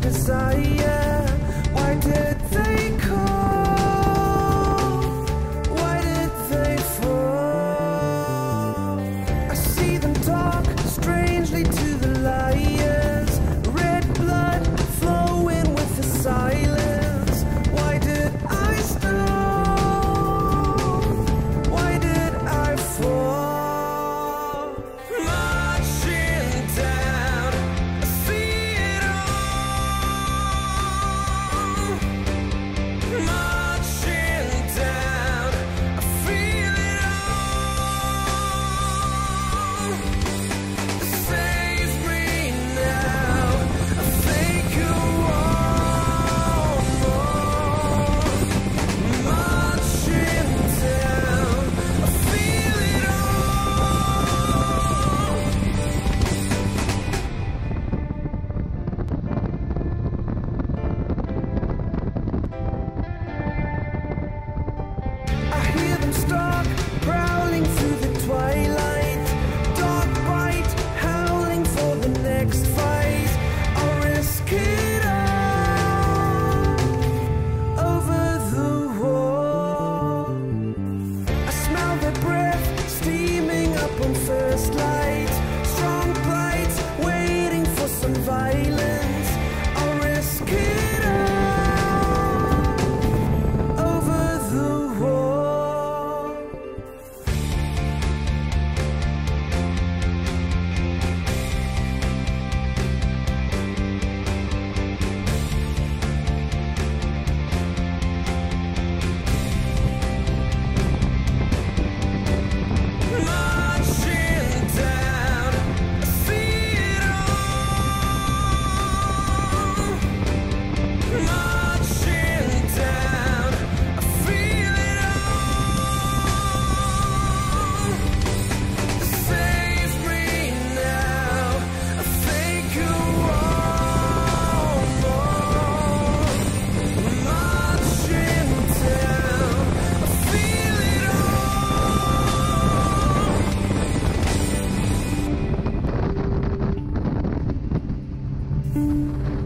desire. Why did they call? Why did they fall? I see them talk strangely to the liars. Red blood flowing with the silence. Why did I stall? Why did I fall? Marching down, I see it all. Marching down, I feel it all. Save me now, I think you want more. Marching down, I feel it all. I hear them stalk, prowling through the twilight. Dog bite, howling for the next fight. I'll risk it all over the wall. I smell their breath, steaming up on first light. Strong plight, waiting for some violence. I'll risk it all over the wall. Marching down, I see it all. Marching down, I feel it all. Save me now, I think you want more. Marching down, I feel it all.